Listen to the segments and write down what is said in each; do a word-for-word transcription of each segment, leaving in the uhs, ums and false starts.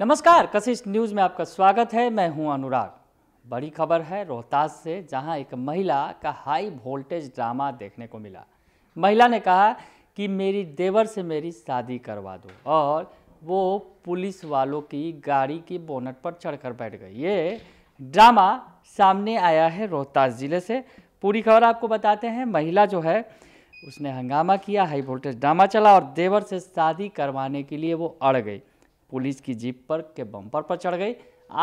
नमस्कार, कशिश न्यूज़ में आपका स्वागत है। मैं हूं अनुराग। बड़ी खबर है रोहतास से, जहां एक महिला का हाई वोल्टेज ड्रामा देखने को मिला। महिला ने कहा कि मेरी देवर से मेरी शादी करवा दो, और वो पुलिस वालों की गाड़ी की बोनट पर चढ़कर बैठ गई। ये ड्रामा सामने आया है रोहतास ज़िले से। पूरी खबर आपको बताते हैं। महिला जो है उसने हंगामा किया, हाई वोल्टेज ड्रामा चला और देवर से शादी करवाने के लिए वो अड़ गई। पुलिस की जीप पर के बम्पर पर चढ़ गई।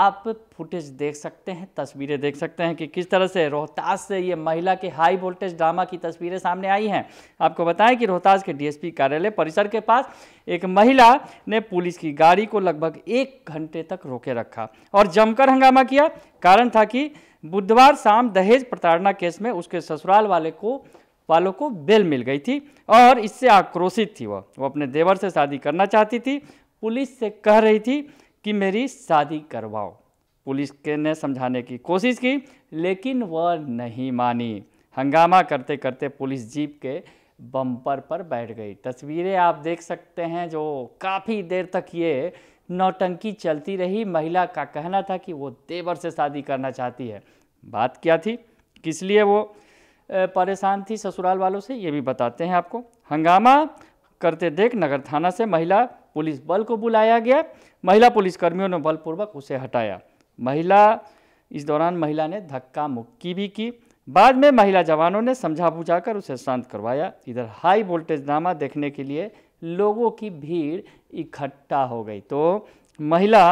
आप फुटेज देख सकते हैं, तस्वीरें देख सकते हैं कि किस तरह से रोहतास से ये महिला के हाई वोल्टेज ड्रामा की तस्वीरें सामने आई हैं। आपको बताएं कि रोहतास के डीएसपी कार्यालय परिसर के पास एक महिला ने पुलिस की गाड़ी को लगभग एक घंटे तक रोके रखा और जमकर हंगामा किया। कारण था कि बुधवार शाम दहेज प्रताड़ना केस में उसके ससुराल वाले को वालों को बेल मिल गई थी और इससे आक्रोशित थी। वह वो अपने देवर से शादी करना चाहती थी। पुलिस से कह रही थी कि मेरी शादी करवाओ। पुलिस के ने समझाने की कोशिश की, लेकिन वह नहीं मानी। हंगामा करते करते पुलिस जीप के बम्पर पर बैठ गई। तस्वीरें आप देख सकते हैं। जो काफ़ी देर तक ये नौटंकी चलती रही। महिला का कहना था कि वो देवर से शादी करना चाहती है। बात क्या थी, किस लिए वो परेशान थी ससुराल वालों से, ये भी बताते हैं आपको। हंगामा करते देख नगर थाना से महिला पुलिस बल को बुलाया गया। महिला पुलिसकर्मियों ने बलपूर्वक उसे हटाया। महिला इस दौरान महिला ने धक्का मुक्की भी की। बाद में महिला जवानों ने समझा बुझाकर उसे शांत करवाया। इधर हाई वोल्टेज ड्रामा देखने के लिए लोगों की भीड़ इकट्ठा हो गई, तो महिला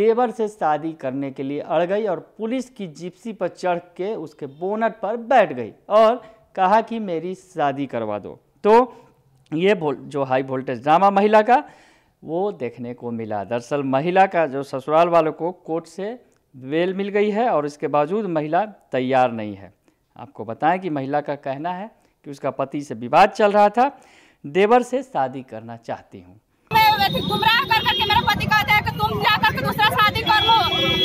देवर से शादी करने के लिए अड़ गई और पुलिस की जिप्सी पर चढ़ के उसके बोनट पर बैठ गई और कहा कि मेरी शादी करवा दो। तो ये जो हाई वोल्टेज ड्रामा महिला का, वो देखने को मिला। दरअसल महिला का जो ससुराल वालों को कोर्ट से बेल मिल गई है और इसके बावजूद महिला तैयार नहीं है। आपको बताएं कि महिला का कहना है कि उसका पति से विवाद चल रहा था। देवर से शादी करना चाहती हूँ। गुमराह कर करके मेरा पति कहता है कि तुम जा करके दूसरा शादी कर लो।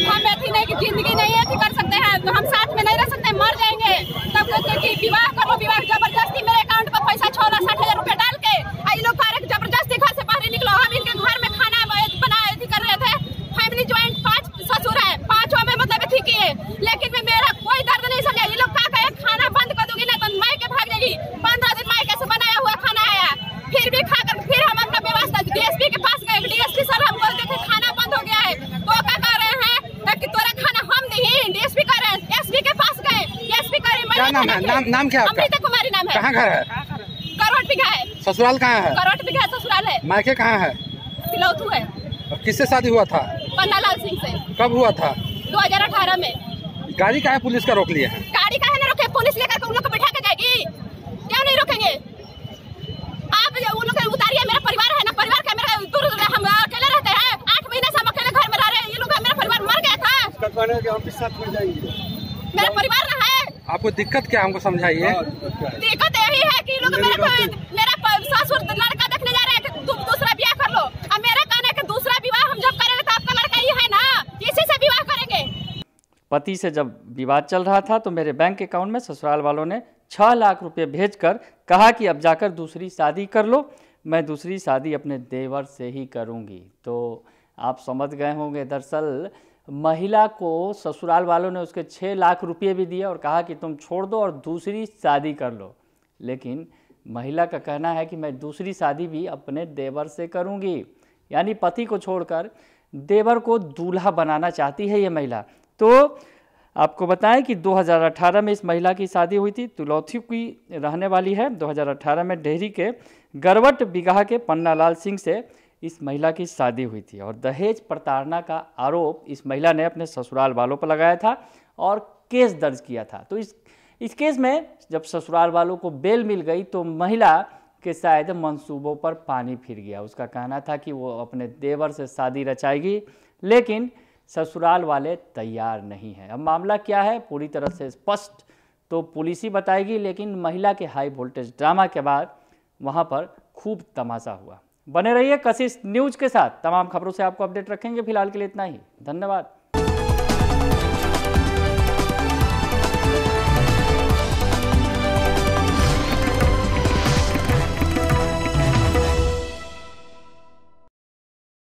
हम ऐसी नहीं कि जिंदगी नहीं है कि कर सकते हैं, तो हम साथ में नहीं रह सकते, मर जाएंगे। तब कहते कि विवाह कर लो, विवाह जबरदस्ती मेरे अकाउंट पर पैसा छोड़ा साठ हजार रुपया डाल के आई लोग कारण जबरदस्ती घर से बाहर निकलो। हम इनके घर में खाना बनाए कर रहे थे। फैमिली ज्वाइंट पाँच ससुर है, पाँचों में मतलब ठीक है, लेकिन मैं मेरा कोई दर्द नहीं समझा। ये लोग क्या कहे, खाना बंद कर दूंगी नहीं तो मायके भाग जाएगी। पंद्रह दिन मायके से बनाया हुआ खाना आया, फिर भी खा कर फिर हम अपना व्यवस्था डीएसपी के पास गए। डीएसपी सर हम बोलते थे खाना बंद हो गया है, तो क्या कह रहे हैं कि तोरा खाना हम नहीं। डीएसपी कह रहे हैं, एसपी के पास गए। एसपी कह रहे हैं नाम नाम नाम क्या है आपका? अमृता कुमारी नाम है। कहाँ घर है? गरवट बिगहा है। ससुराल कहाँ है? गरवट बिगहा ससुराल है। मायके कहाँ है? तुलोथू है। किससे शादी हुआ था? पन्ना लाल सिंह से। कब हुआ था? दो हजार अठारह में। गाड़ी का है पुलिस का रोक लिया है। गाड़ी का है ना रोके, पुलिस लेकर उन लोग को बैठा के जाएगी, क्यों नहीं रोकेंगे आप? उन लोग उतारिए, मेरा परिवार है ना, परिवार का मेरा दूर हम अकेले रहते हैं। आठ महीने से हम अकेले घर में रह रहे हैं। ये लोग मेरा परिवार मर गया था। उसका कहना है कि हम भी साथ में जाएंगे, मेरा परिवार ना है। आपको दिक्कत क्या है, हमको समझाइए। दिक्कत यही है कि लोग मेरा मेरा ससुर लड़का देखने जा रहे हैं कि तुम दूसरा ब्याह कर लो। अब मेरा कहना है कि दूसरा विवाह हम जब करेंगे तो आपका लड़का ही है ना, इसी से विवाह करेंगे। पति से जब विवाद चल रहा था तो मेरे बैंक अकाउंट में ससुराल वालों ने छह लाख रुपए भेजकर कहा कि अब जाकर दूसरी शादी कर लो, मैं दूसरी शादी अपने देवर से ही करूंगी। तो आप समझ गए होंगे, दरअसल महिला को ससुराल वालों ने उसके छह लाख रुपए भी दिए और कहा कि तुम छोड़ दो और दूसरी शादी कर लो। लेकिन महिला का कहना है कि मैं दूसरी शादी भी अपने देवर से करूंगी। यानी पति को छोड़कर देवर को दूल्हा बनाना चाहती है ये महिला। तो आपको बताएं कि दो हजार अठारह में इस महिला की शादी हुई थी। तुलौथी की रहने वाली है। दो हजार अठारह में डेहरी के गरवट बिगाह के पन्ना लाल सिंह से इस महिला की शादी हुई थी और दहेज प्रताड़ना का आरोप इस महिला ने अपने ससुराल वालों पर लगाया था और केस दर्ज किया था। तो इस इस केस में जब ससुराल वालों को बेल मिल गई तो महिला के शायद मंसूबों पर पानी फिर गया। उसका कहना था कि वो अपने देवर से शादी रचाएगी, लेकिन ससुराल वाले तैयार नहीं हैं। अब मामला क्या है पूरी तरह से स्पष्ट तो पुलिस ही बताएगी, लेकिन महिला के हाई वोल्टेज ड्रामा के बाद वहां पर खूब तमाशा हुआ। बने रहिए कशिश न्यूज़ के साथ, तमाम खबरों से आपको अपडेट रखेंगे। फिलहाल के लिए इतना ही, धन्यवाद।